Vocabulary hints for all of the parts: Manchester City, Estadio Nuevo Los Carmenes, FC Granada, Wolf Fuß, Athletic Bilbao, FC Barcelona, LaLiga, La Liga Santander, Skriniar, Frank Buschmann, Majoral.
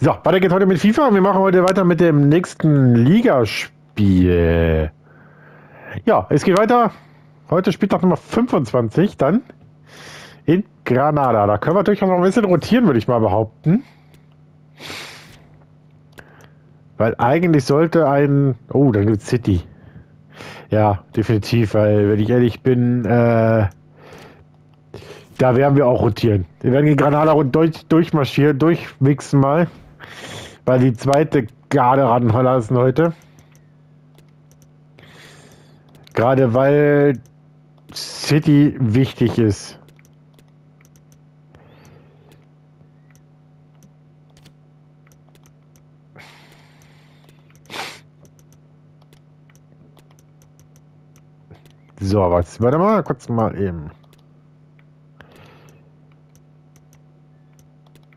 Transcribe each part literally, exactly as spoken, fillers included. So, weiter geht's heute mit FIFA und wir machen heute weiter mit dem nächsten Ligaspiel. Ja, es geht weiter. Heute Spieltag Nummer fünfundzwanzig, dann in Granada. Da können wir durchaus noch ein bisschen rotieren, würde ich mal behaupten. Weil eigentlich sollte ein... Oh, dann gibt es City. Ja, definitiv, weil, wenn ich ehrlich bin, äh, da werden wir auch rotieren. Wir werden in Granada durch, durchmarschieren, durchwichsen mal. Weil die zweite Garde ranlassen heute. Gerade weil City wichtig ist. So, was? Warte mal, kurz mal eben.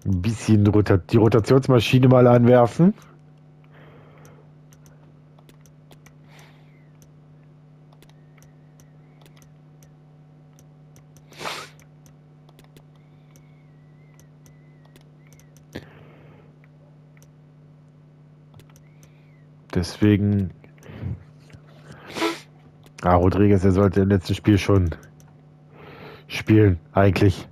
Ein bisschen Rota die Rotationsmaschine mal anwerfen. Deswegen... Ah, Rodriguez, der sollte im letzten Spiel schon spielen, eigentlich.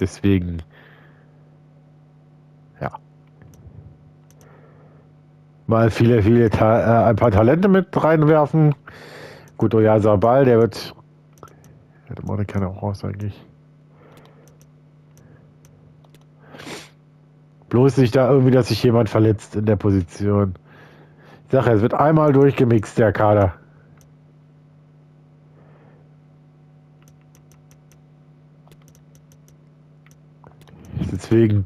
Deswegen, ja. Mal viele, viele, Ta äh, ein paar Talente mit reinwerfen. Gut, Oya Sabal, der wird... Der Mann kann auch raus, eigentlich. Bloß nicht da irgendwie, dass sich jemand verletzt in der Position. Ich sage, es wird einmal durchgemixt, der Kader. Deswegen.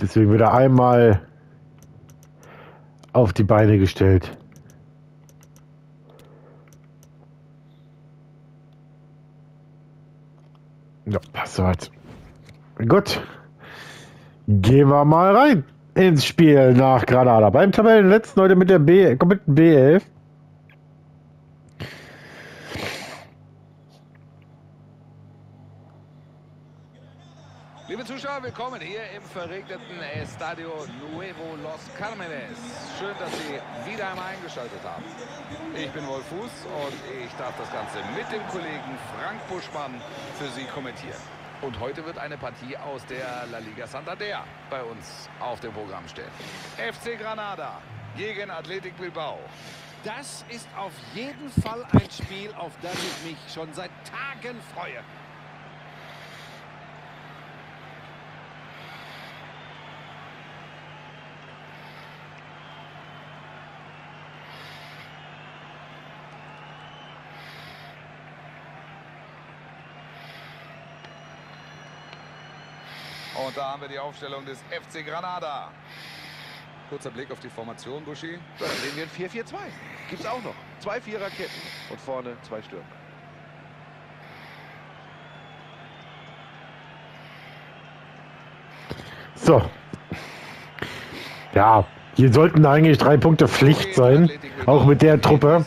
Deswegen wieder einmal auf die Beine gestellt. Ja, passt soweit. Gut. Gehen wir mal rein ins Spiel nach Granada. Beim Tabellenletzten heute mit der B, kompletten B elf. Liebe Zuschauer, willkommen hier im verregneten Estadio Nuevo Los Carmenes. Schön, dass Sie wieder einmal eingeschaltet haben. Ich bin Wolf Fuß und ich darf das Ganze mit dem Kollegen Frank Buschmann für Sie kommentieren. Und heute wird eine Partie aus der La Liga Santander bei uns auf dem Programm stehen. F C Granada gegen Athletic Bilbao. Das ist auf jeden Fall ein Spiel, auf das ich mich schon seit Tagen freue. Und da haben wir die Aufstellung des F C Granada. Kurzer Blick auf die Formation, Buschi. Da sehen wir ein vier vier zwei. Gibt's auch noch. Zwei Viererketten und vorne zwei Stürmer. So. Ja, hier sollten eigentlich drei Punkte Pflicht sein. Auch mit der Truppe.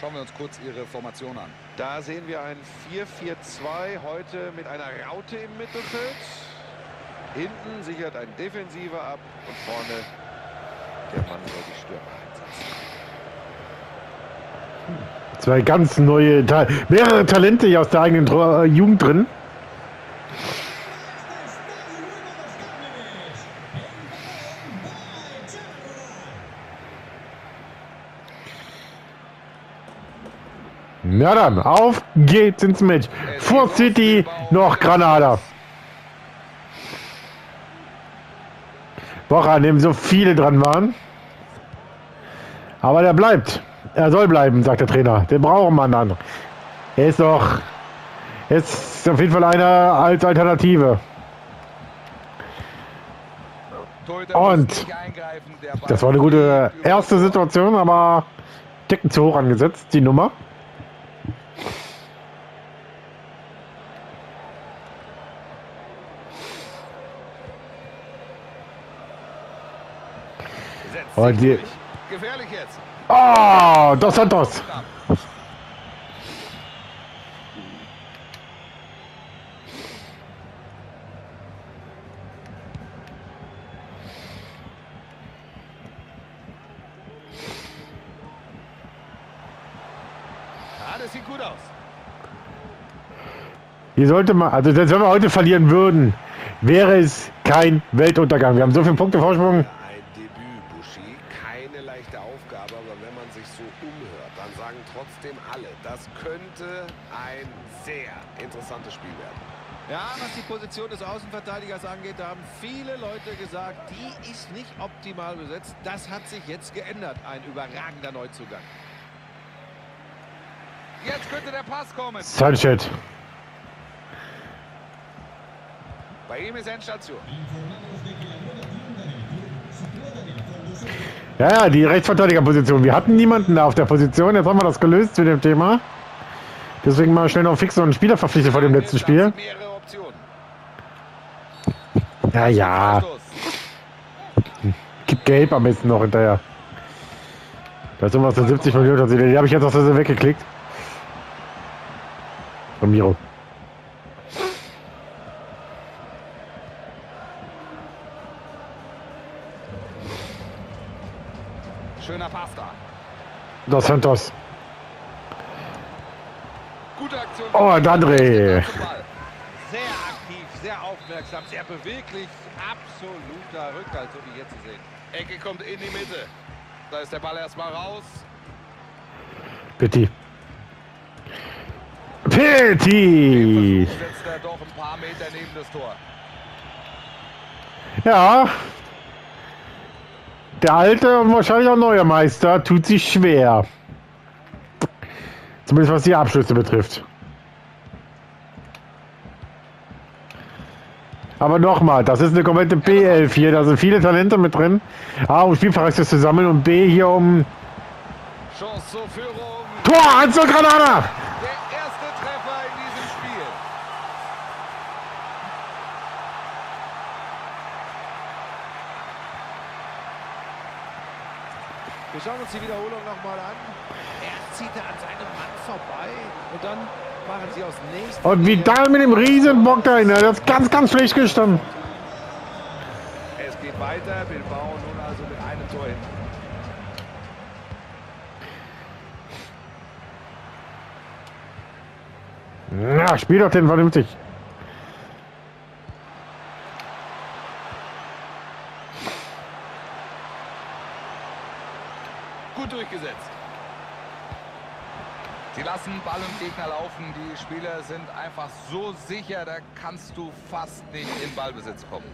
Schauen wir uns kurz ihre Formation an. Da sehen wir ein vier vier zwei, heute mit einer Raute im Mittelfeld. Hinten sichert ein Defensiver ab und vorne der Mann über die Stürmer einsetzt. Zwei ganz neue, Ta mehrere Talente hier aus der eigenen äh, Jugend drin. Na dann, auf geht's ins Match. Vor City noch Granada. Woche, an dem so viele dran waren. Aber der bleibt. Er soll bleiben, sagt der Trainer. Den brauchen wir dann. Er ist doch... Er ist auf jeden Fall einer als Alternative. Und... Das war eine gute erste Situation, aber... Decken zu hoch angesetzt, die Nummer. Oh, die. Gefährlich jetzt. Oh, Dos Santos. Hier sollte man, also selbst wenn wir heute verlieren würden, wäre es kein Weltuntergang. Wir haben so viele Punkte Vorsprung. Ein Debüt, Buschi, keine leichte Aufgabe, aber wenn man sich so umhört, dann sagen trotzdem alle, das könnte ein sehr interessantes Spiel werden. Ja, was die Position des Außenverteidigers angeht, da haben viele Leute gesagt, die ist nicht optimal besetzt. Das hat sich jetzt geändert, ein überragender Neuzugang. Jetzt könnte der Pass kommen. Sanchez. Bei ihm ist Endstation. Ja, ja, die Rechtsverteidigerposition. Wir hatten niemanden da auf der Position. Jetzt haben wir das gelöst zu dem Thema. Deswegen mal schnell noch fix noch einen Spieler verpflichtet vor dem letzten Spiel. Ja, ja. Gib Gelb am besten noch hinterher. Da sind wir aus den siebzig Millionen. Die habe ich jetzt aus der weggeklickt. Ramiro. Schöner Pass da. Dos Santos. Gute Aktion. Oh, und André. Sehr aktiv, sehr aufmerksam, sehr beweglich. Absoluter Rückhalt, so wie hier zu sehen. Ecke kommt in die Mitte. Da ist der Ball erstmal raus. Petit. Petit. Setzt er doch ein paar Meter neben das Tor. Ja. Der alte und wahrscheinlich auch neue Meister tut sich schwer. Zumindest was die Abschlüsse betrifft. Aber nochmal, das ist eine komplette B elf hier. Da sind viele Talente mit drin. A, um Spielpraxis zu sammeln und B, hier um... Tor, eins zu Granada! Wir schauen uns die Wiederholung nochmal an. Erst zieht er an seinem Mann vorbei und dann machen sie aus nächsten... Und Vidal mit dem Riesenbock dahin. Das ist ganz, ganz schlecht gestanden. Es geht weiter. Bilbao nun also mit einem Tor hin. Na, spiel doch den vernünftig. Durchgesetzt. Sie lassen Ball und Gegner laufen. Die Spieler sind einfach so sicher, da kannst du fast nicht in Ballbesitz kommen.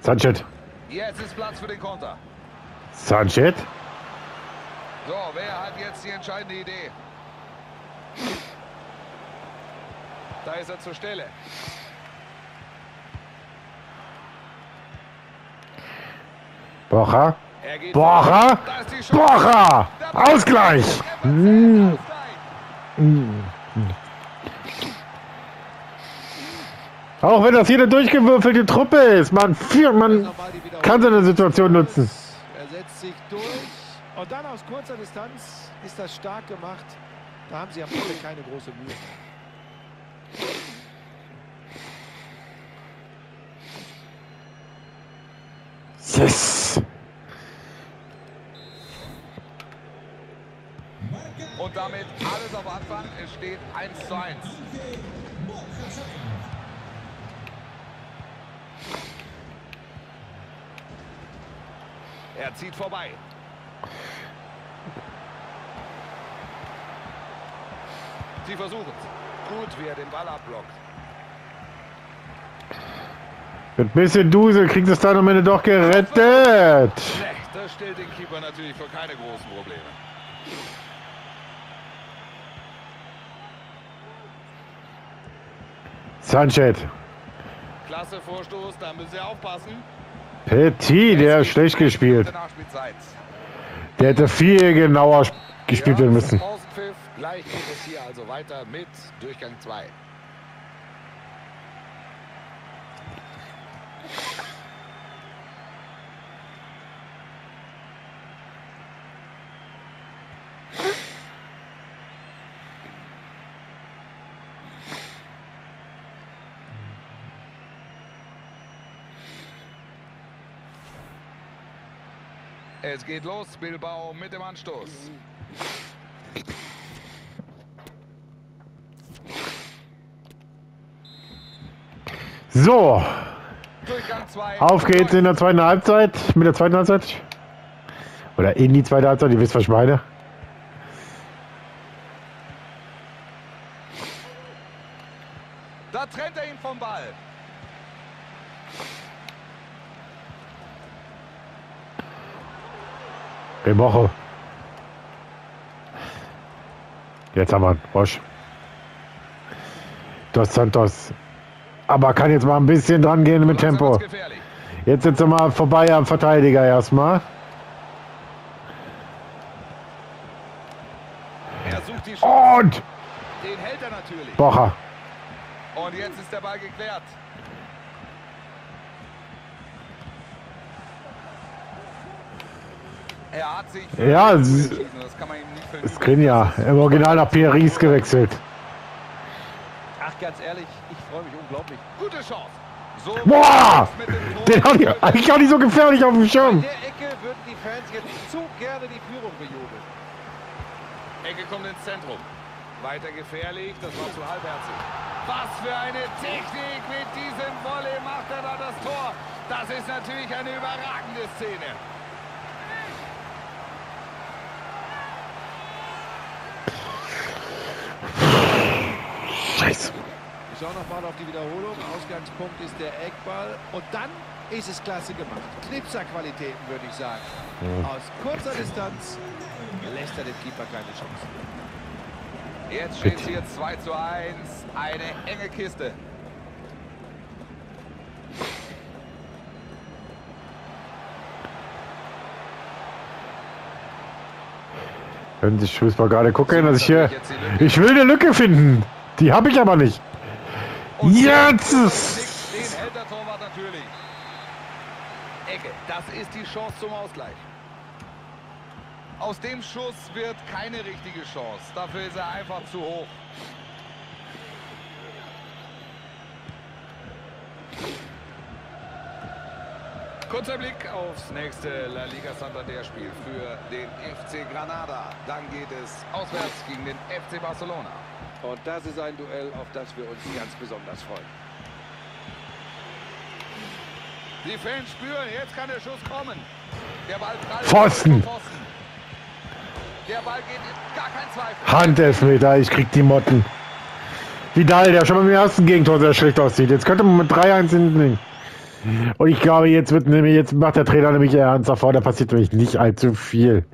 Sanchez. Jetzt ist Platz für den Konter. Sanchez. So, wer hat jetzt die entscheidende Idee? Da ist er zur Stelle. Bocha. Bocha! Bocha! Ausgleich! Mm. Mm. Auch wenn das hier eine durchgewürfelte Truppe ist, man, für, man kann seine Situation nutzen. Er setzt sich durch und dann aus kurzer Distanz ist das stark gemacht. Da haben sie am Ende keine große Mühe. Yes! Und damit alles auf Anfang, es steht eins zu eins. Er zieht vorbei. Sie versuchen es. Gut, wie er den Ball abblockt. Mit ein bisschen Dusel kriegt es dann am Ende doch gerettet. Das stellt den Keeper natürlich vor keine großen Probleme. Sanchez. Klasse Vorstoß, da müssen Sie aufpassen. Petit, der ist schlecht gespielt. Der hätte viel genauer gespielt werden müssen. Gleich geht es hier also weiter mit Durchgang zwei. Es geht los, Bilbao mit dem Anstoß. So, auf geht's in der zweiten Halbzeit, mit der zweiten Halbzeit. Oder in die zweite Halbzeit, ihr wisst, was ich meine. Da trennt er ihn vom Ball. Woche. Jetzt haben wir einen Bosch. Dos Santos. Aber kann jetzt mal ein bisschen dran gehen mit Tempo. Jetzt sind wir mal vorbei am Verteidiger erstmal. Und! Den hält er natürlich. Bocher. Und jetzt ist der Ball geklärt. Er hat sich ja, das kann man ihm nicht verüben. Skriniar, im Original nach Pierre Ries gewechselt. Ach, ganz ehrlich, ich freue mich unglaublich. Gute Chance. So boah! Den hat ich eigentlich auch nicht so gefährlich auf dem Schirm. In der Ecke würden die Fans jetzt zu gerne die Führung bejubeln. Ecke kommt ins Zentrum. Weiter gefährlich, das war zu halbherzig. Was für eine Technik! Mit diesem Volley macht er da das Tor. Das ist natürlich eine überragende Szene. Scheiße. Ich schaue nochmal auf die Wiederholung. Ausgangspunkt ist der Eckball. Und dann ist es klasse gemacht. Knipserqualitäten, würde ich sagen. Ja. Aus kurzer Distanz lässt er dem Keeper keine Chance. Jetzt steht es hier zwei zu eins. Eine enge Kiste. Können Sie Fußball gerade gucken, dass ich hier... Ich will eine Lücke finden. Die habe ich aber nicht. Und jetzt! Den hält der Torwart natürlich. Ecke, das ist die Chance zum Ausgleich. Aus dem Schuss wird keine richtige Chance. Dafür ist er einfach zu hoch. Kurzer Blick aufs nächste La Liga Santander-Spiel für den F C Granada. Dann geht es auswärts gegen den F C Barcelona. Und das ist ein Duell, auf das wir uns ganz besonders freuen. Die Fans spüren, jetzt kann der Schuss kommen. Der Ball prallt Pfosten. Pfosten. Der Ball geht in gar kein Zweifel. Handelfmeter, ich krieg die Motten. Vidal, der schon beim ersten Gegentor sehr schlecht aussieht. Jetzt könnte man mit drei eins hinten liegen. Und ich glaube, jetzt, wird nämlich, jetzt macht der Trainer nämlich ernst davor. Da passiert nämlich nicht allzu viel.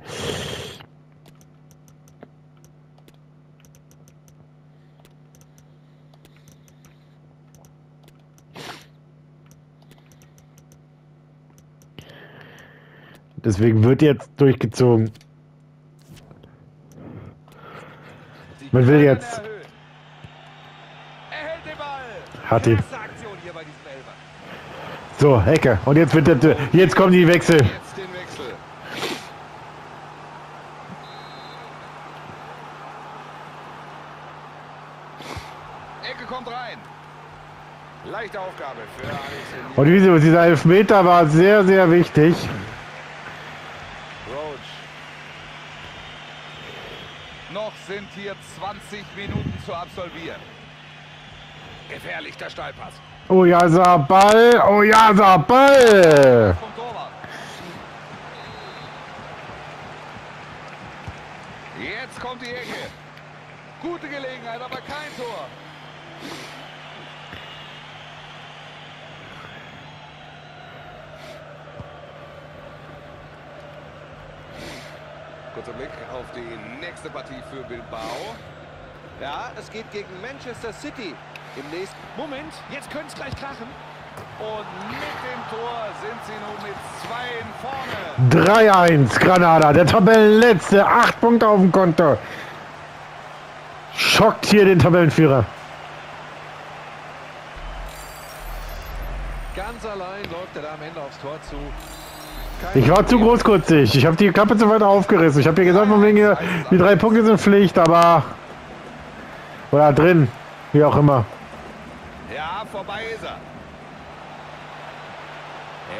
Deswegen wird jetzt durchgezogen. Man will jetzt. Hat ihn. So, Ecke. Und jetzt wird der, jetzt kommen die Wechsel. Ecke kommt rein. Leichte Aufgabe für Alex. Und wieso, dieser Elfmeter war sehr, sehr wichtig. Noch sind hier zwanzig Minuten zu absolvieren. Gefährlich der Steilpass. Oh ja, der Ball. Oh ja, der Ball. Jetzt kommt die Ecke. Gute Gelegenheit, aber kein Tor. Kurzer Blick auf die nächste Partie für Bilbao. Ja, es geht gegen Manchester City im nächsten Moment. Jetzt können es gleich krachen. Und mit dem Tor sind sie nun mit zwei in vorne. drei eins Granada, der Tabellenletzte. Acht Punkte auf dem Konto. Schockt hier den Tabellenführer. Ganz allein läuft er da am Ende aufs Tor zu. Ich war zu großkurzig. Ich habe die Klappe zu weit aufgerissen. Ich habe dir gesagt, hier, die drei Punkte sind Pflicht, aber... Oder drin, wie auch immer. Ja, vorbei ist er.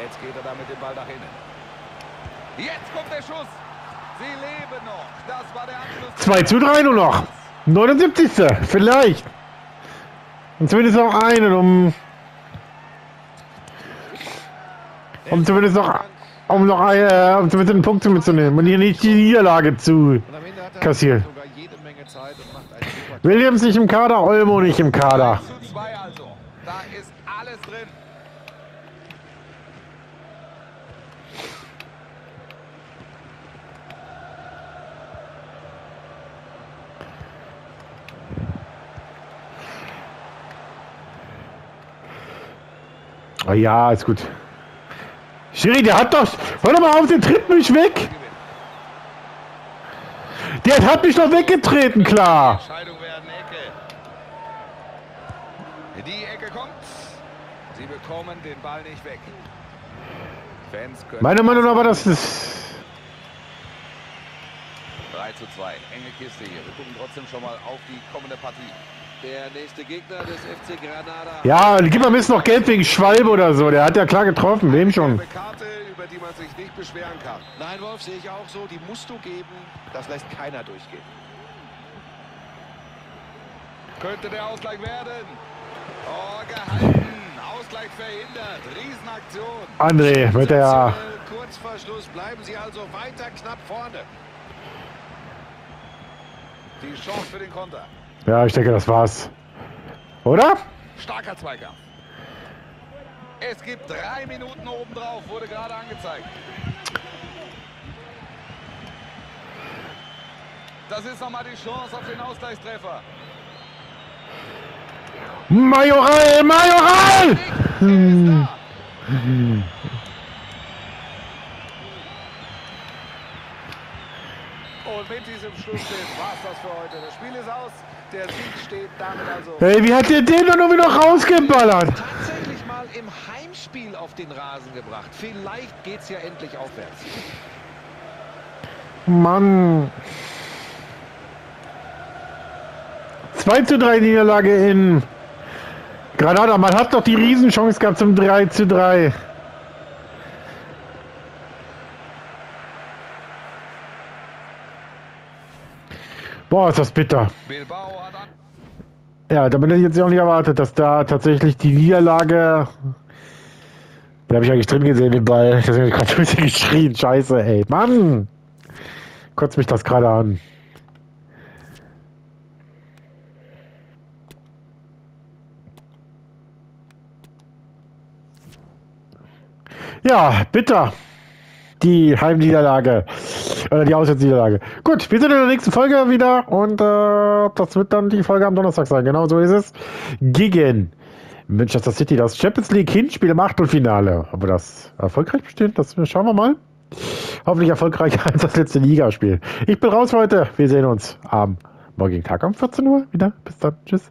Jetzt geht er da mit dem Ball nach innen. Jetzt kommt der Schuss. Sie leben noch. Das war der Abschluss. zwei zu drei nur noch. neunundsiebzigste Vielleicht. Und zumindest noch einen, um. Um zumindest noch. Um noch einen, um zumindest einen Punkt mitzunehmen. Und hier nicht die Niederlage zu kassieren. Williams nicht im Kader, Olmo nicht im Kader. eins zu zwei also. Da ist alles drin. Oh ja, ist gut. Schiri, der hat doch... Hör doch mal auf, der tritt mich weg. Der hat mich doch weggetreten, klar. Die Ecke kommt. Sie bekommen den Ball nicht weg. Fans können... Meiner Meinung nach war das... drei zu zwei. Enge Kiste hier. Wir gucken trotzdem schon mal auf die kommende Partie. Der nächste Gegner des F C Granada. Ja, gib mal Mist noch Geld wegen Schwalbe oder so. Der hat ja klar getroffen. Wem schon? Eine Karte, über die man sich nicht beschweren kann. Nein, Wolf, sehe ich auch so. Die musst du geben. Das lässt keiner durchgehen. Könnte der Ausgleich werden. Oh, gehalten. Ausgleich verhindert. Riesenaktion. André, mit der... Kurzverschluss. Bleiben Sie also weiter knapp vorne. Die Chance für den Konter. Ja, ich denke, das war's. Oder? Starker Zweikampf. Es gibt drei Minuten obendrauf, wurde gerade angezeigt. Das ist nochmal die Chance auf den Ausgleichstreffer. Majoral, Majoral! Hm. Und mit diesem Schlusspfiff war's das für heute. Das Spiel ist aus. Der Sieg steht damit also... Hey, wie hat der den doch nur wieder rausgeballert? Tatsächlich mal im Heimspiel auf den Rasen gebracht. Vielleicht geht's ja endlich aufwärts. Mann. zwei zu drei Niederlage in Granada. Man hat doch die Riesenchance gehabt zum drei zu drei. Boah, ist das bitter. Ja, damit hätte ich jetzt auch nicht erwartet, dass da tatsächlich die Niederlage... Da habe ich eigentlich drin gesehen, den Ball. Ich habe gerade ein bisschen geschrien. Scheiße, ey. Mann! Kotzt mich das gerade an. Ja, bitter. Die Heimniederlage. Oder die Auswärtsniederlage. Gut, wir sind in der nächsten Folge wieder und äh, das wird dann die Folge am Donnerstag sein. Genau so ist es. Gegen Manchester City, das Champions League Hinspiel im Achtelfinale. Aber das erfolgreich besteht, das schauen wir mal. Hoffentlich erfolgreicher als das letzte Ligaspiel. Ich bin raus heute. Wir sehen uns am morgigen Tag um vierzehn Uhr wieder. Bis dann. Tschüss.